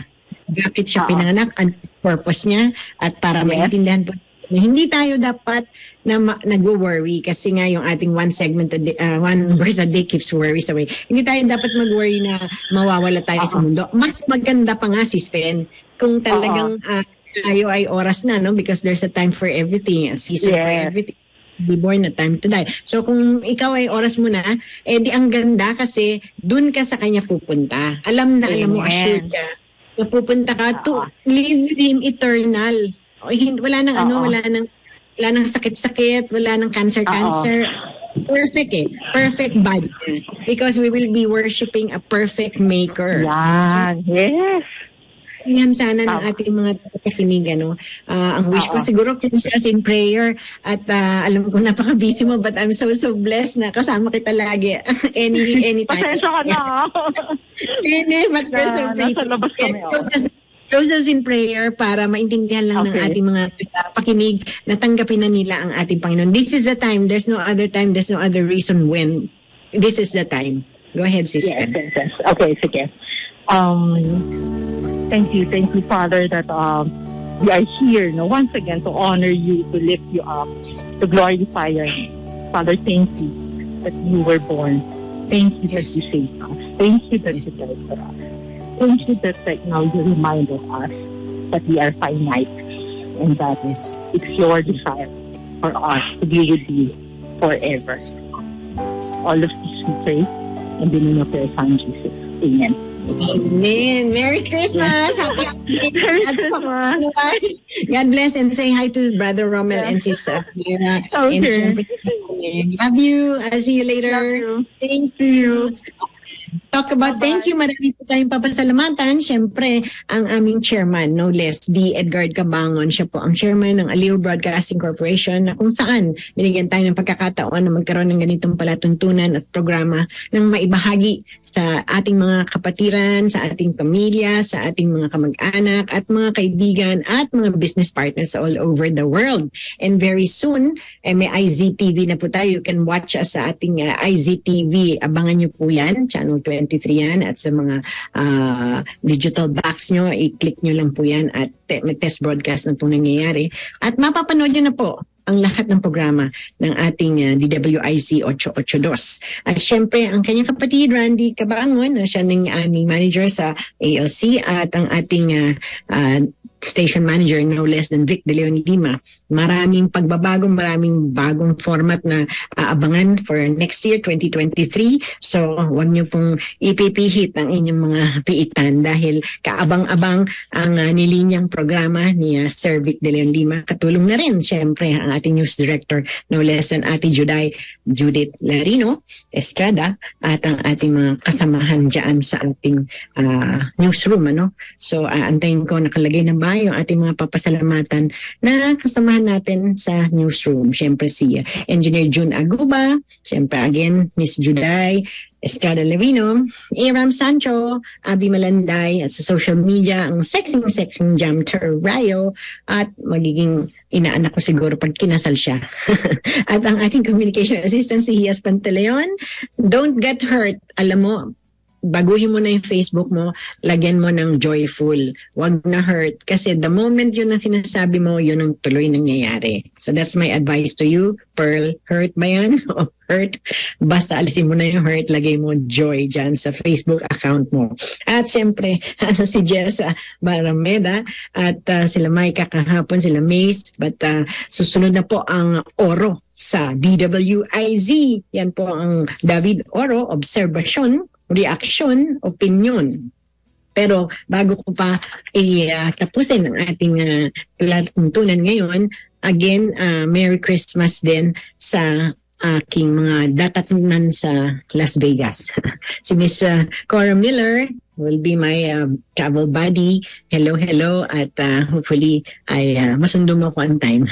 Bakit siya uh-huh. pinanganak, ang purpose niya, at para yeah. maintindihan po. Hindi tayo dapat na nag-worry kasi nga yung ating one segment, a day, uh, one verse a day keeps worries away. Hindi tayo dapat mag-worry na mawawala tayo uh-huh. sa mundo. Mas maganda pa nga si Spen kung talagang uh-huh. uh, tayo ay oras na, no? Because there's a time for everything, a season yeah. for everything. Be born, a time to die. So kung ikaw ay oras mo na, eh di ang ganda kasi dun ka sa kanya pupunta. Alam na, Amen. alam mo, assured ka na pupunta ka to uh-huh. live with him eternal. Wala nang ano, wala nang wala nang sakit-sakit, wala nang cancer-cancer. Perfect eh. Perfect body. Because we will be worshiping a perfect maker. Yan. So, yes. Yan sana ng ating mga takinig, ano. Uh, ang wish ko siguro close us in prayer at uh, alam ko napaka-busy mo but I'm so so blessed na kasama kita lagi any anytime. Pasensya ka na. Hindi, but we're so pretty. Yes, close us in prayer para maintindihan lang okay. ng ating mga uh, pakinig na tanggapin na nila ang ating Panginoon. This is the time. There's no other time. There's no other reason when. This is the time. Go ahead, sister. Yes, yes, yes. Okay, sige. Um, thank you. Thank you, Father, that um, we are here no, once again to honor you, to lift you up, to glorify your name. Father, thank you that you were born. Thank you yes. that you saved us. Thank you that you died for us. Thank you that right now you reminded us that we are finite and that is it's your desire for us to be with you forever. All of this we pray in the name of your Son Jesus. Amen. Amen. Merry Christmas. Happy Christmas. God bless and say hi to Brother Rommel yeah. and Sister Vera. Okay. Love you. I'll see you later. You. Thank you. Talk about, Bye-bye. Thank you, marami po tayong papasalamatan. Siyempre, ang aming chairman, no less, D. Edgar Cabangon. Siya po ang chairman ng Aleo Broadcasting Corporation na kung saan binigyan tayo ng pagkakataon na magkaroon ng ganitong palatuntunan at programa ng maibahagi sa ating mga kapatiran, sa ating pamilya, sa ating mga kamag-anak at mga kaibigan at mga business partners all over the world. And very soon, eh, may I Z T V na po tayo. You can watch us sa ating uh, I Z T V. Abangan niyo po yan, channel twenty-three yan at sa mga uh, digital box nyo, i-click nyo lang po yan at te- may test broadcast na po nangyayari. At mapapanood nyo na po ang lahat ng programa ng ating uh, D W I C eight eighty-two. At syempre, ang kanyang kapatid, Randy Kabangon, uh, siya ng aming uh, manager sa A L C at ang ating uh, uh, station manager, no less than Vic De Leon Lima. Maraming pagbabago, maraming bagong format na aabangan for next year, twenty twenty-three. So, huwag niyo pong ipipihit ang inyong mga piitan dahil kaabang-abang ang uh, nilinyang programa ni uh, Sir Vic De Leon Lima. Katulong na rin, syempre, ang ating news director, no less than Ate Juday, Judith Larino Estrada, at ang ating mga kasamahan dyan sa ating uh, newsroom. Ano? So, uh, antayin ko nakalagay na ba yung ating mga papasalamatan na kasamahan natin sa newsroom. Siyempre si Engineer June Aguba, siyempre again, Miss Juday Estrada Levino, Iram Sancho, Abby Malanday, at sa social media, ang sexing-sexing jam Terrayo, at magiging inaanak ko siguro pag kinasal siya. At ang ating communication assistant, si Hiyas Pantaleon. Don't get hurt. Alam mo, baguhin mo na yung Facebook mo, lagyan mo ng joyful. Wag na hurt. Kasi the moment yun ang sinasabi mo, yun ang tuloy nangyayari. So that's my advice to you, Pearl. Hurt ba yan? O hurt? Basta alisin mo na yung hurt, lagay mo joy dyan sa Facebook account mo. At syempre, si Jess Barameda at uh, sila Micah kahapon, sila Mace. But uh, susunod na po ang Oro sa D W I Z. Yan po ang David Oro, Observation, Reaction, Opinion. Pero bago ko pa i-tapusin ang ating uh, palatuntunan ngayon, again, uh, Merry Christmas din sa aking mga datatunan sa Las Vegas. Si Miss uh, Cora Miller will be my uh, travel buddy. Hello, hello. At uh, hopefully, ay uh, masundo mo ako on time.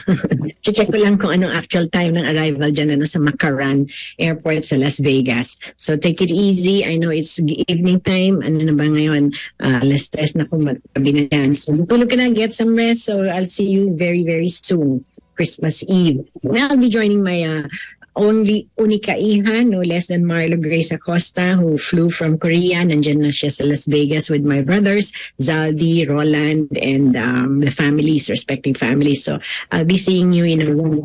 check ko lang kung anong actual time ng arrival dyan ano, sa Macaran Airport sa Las Vegas. So take it easy. I know it's evening time. Ano na ba ngayon? Uh, alas tres na kung magkabi na yan. So tulog ka na, get some rest. So I'll see you very, very soon. Christmas Eve. Now I'll be joining my uh, only unikaihan, no less than Marlo Grace Acosta, who flew from Korea. Nandiyan na siya sa Las Vegas with my brothers, Zaldi, Roland, and um, the families, respective families. So I'll be seeing you in a one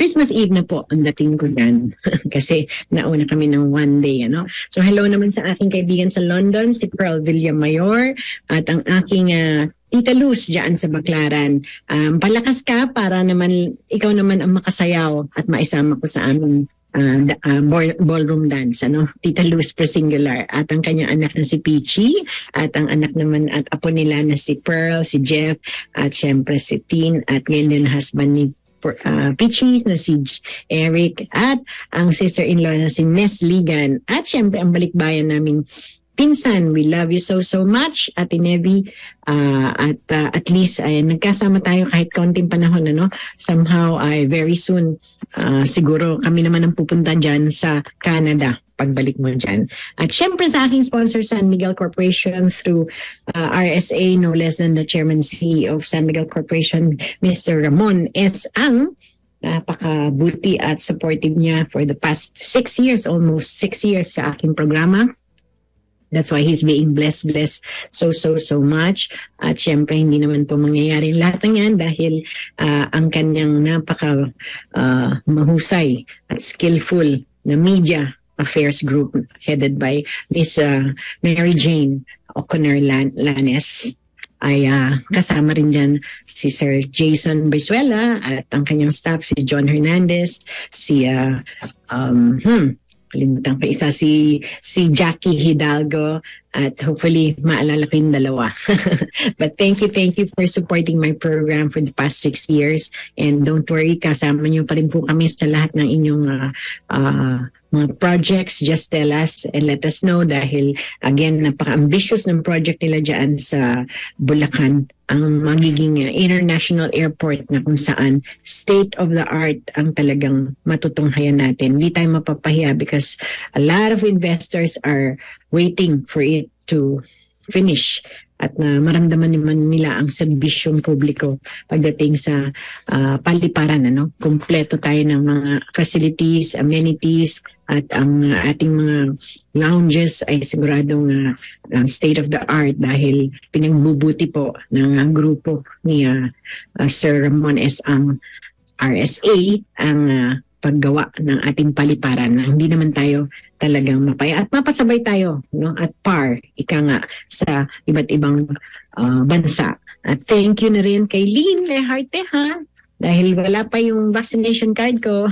Christmas Eve na po ang dating ko dyan. Kasi nauna kami ng one day. Ano? So hello naman sa aking kaibigan sa London, si Pearl Villamayor, at ang aking uh, Tita Luz dyan sa Baclaran. Um, palakas ka para naman ikaw naman ang makasayaw at maisama ko sa aming uh, uh, ball, ballroom dance. Ano? Tita Luz per singular. At ang kanyang anak na si Peachy. At ang anak naman at apo nila na si Pearl, si Jeff, at syempre si Tin. At ngayon din husband ni Uh, Peaches na si Eric. At ang sister-in-law na si Ness Ligan. At syempre ang balikbayan naming pinsan, we love you so, so much, Ate Nevi. Uh, at uh, at least ay nagkasama tayo kahit kaunting panahon. Ano? Somehow, ay very soon, uh, siguro kami naman ang pupunta dyan sa Canada. Pagbalik mo dyan. At syempre sa aking sponsor, San Miguel Corporation, through uh, R S A, no less than the Chairman C E O of San Miguel Corporation, Mister Ramon S. Ang. Napakabuti at supportive niya for the past six years, almost six years sa aking programa. That's why he's being blessed, blessed so, so, so much. At syempre, hindi naman po mangyayaring lahat ng yan dahil uh, ang kanyang napaka uh, mahusay at skillful na media affairs group headed by Miss uh, Mary Jane O'Connor Lan Lanes. Ay uh, kasama rin dyan si Sir Jason Brizuela at ang kanyang staff, si John Hernandez, si uh, um, hmm, kalimutan pa isa, si, si Jackie Hidalgo, at hopefully maalala ko yung dalawa. But thank you, thank you for supporting my program for the past six years. And don't worry, kasama niyo pa rin po kami sa lahat ng inyong uh, uh, mga projects. Just tell us and let us know dahil, again, napaka-ambitious ng project nila dyan sa Bulacan, ang magiging international airport na kung saan state-of-the-art ang talagang matutunghayan natin. Hindi tayo mapapahiya because a lot of investors are waiting for it to finish at na maramdaman naman nila ang servisyong publiko pagdating sa uh, paliparan. Ano? Kompleto tayo ng mga facilities, amenities, at ang ating mga lounges ay siguradong uh, state of the art dahil pinagbubuti po ng grupo ni uh, uh, Sir Ramon S. Ang R S A ang uh, paggawa ng ating paliparan na hindi naman tayo talagang mapaya at mapasabay tayo, no? At par, ika nga, sa iba't ibang uh, bansa. At thank you na rin kay Lynn Learte, ha? Dahil wala pa yung vaccination card ko.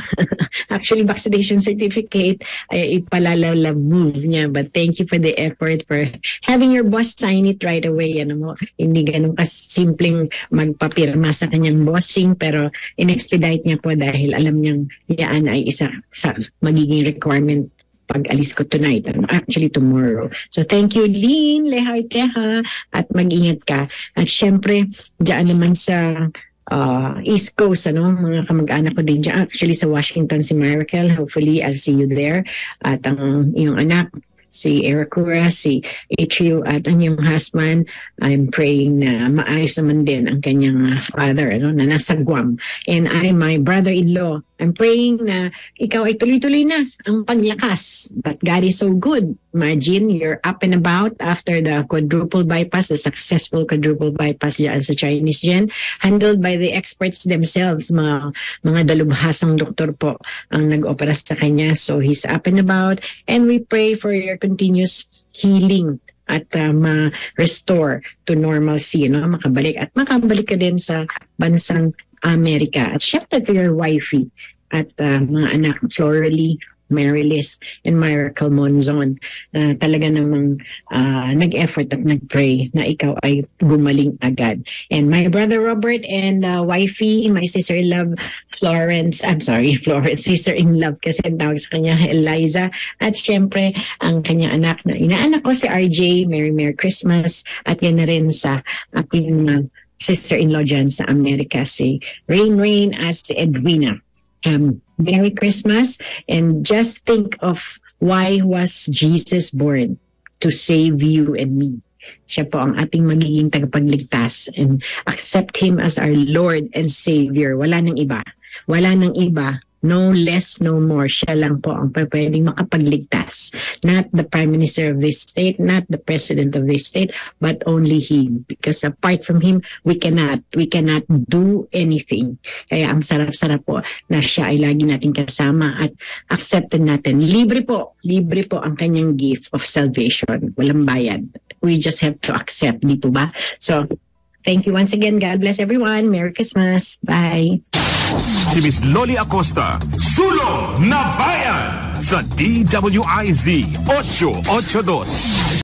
Actually, vaccination certificate ay ipalalala move niya. But thank you for the effort for having your boss sign it right away. Ano mo, hindi ganun kasimpleng magpapirma sa kanyang bossing pero in-expedite niya po dahil alam niyang yaan ay isa sa magiging requirement pag alis ko tonight, actually tomorrow. So thank you, Lynn Learte, ha? At mag-ingat ka. At syempre, dyan naman sa Uh, East Coast, ano, mga kamag-anak ko din dyan. Actually, sa Washington, si Miracle. Hopefully, I'll see you there. At ang iyong anak, si Eracura, si Atrio, at ang iyong husband, I'm praying na maayos naman din ang kanyang father, ano, na nasa Guam. And I, my brother-in-law, I'm praying na ikaw ay tuloy-tuloy na ang paglakas. But God is so good. Imagine, you're up and about after the quadruple bypass, the successful quadruple bypass dyan sa Chinese gen, handled by the experts themselves, mga, mga dalubhasang doktor po ang nag-opera sa kanya. So he's up and about. And we pray for your continuous healing at uh, ma-restore to normalcy, no? Makabalik. At makabalik ka din sa bansang Amerika. At syempre to your wifey at uh, mga anak, Floralee, Marylis, and Miracle Monzon na uh, talaga namang uh, nag-effort at nag-pray na ikaw ay gumaling agad. And my brother Robert and uh, wifey, my sister-in-love Florence, I'm sorry, Florence, sister-in-love kasi ang tawag sa kanya, Eliza, at syempre ang kanyang anak na inaanak ko si R J, Merry Merry Christmas, at yan na rin sa aking sister-in-law dyan sa Amerika, si Rain Rain as si Edwina. Um, Merry Christmas, and just think of why was Jesus born? To save you and me. Siya po ang ating magiging tagapagligtas, and accept Him as our Lord and Savior. Wala nang iba. Wala nang iba. No less, no more. Siya lang po ang pwedeng makapagligtas. Not the Prime Minister of this state, not the President of this state, but only Him. Because apart from Him, we cannot. We cannot do anything. Kaya ang sarap-sarap po na siya ay lagi natin kasama at accepted natin. Libre po. Libre po ang kanyang gift of salvation. Walang bayad. We just have to accept. Di po ba? So, thank you once again. God bless everyone. Merry Christmas. Bye. Si Miss Lolly Acosta, Sulong na Bayan sa D W I Z eight eighty-two.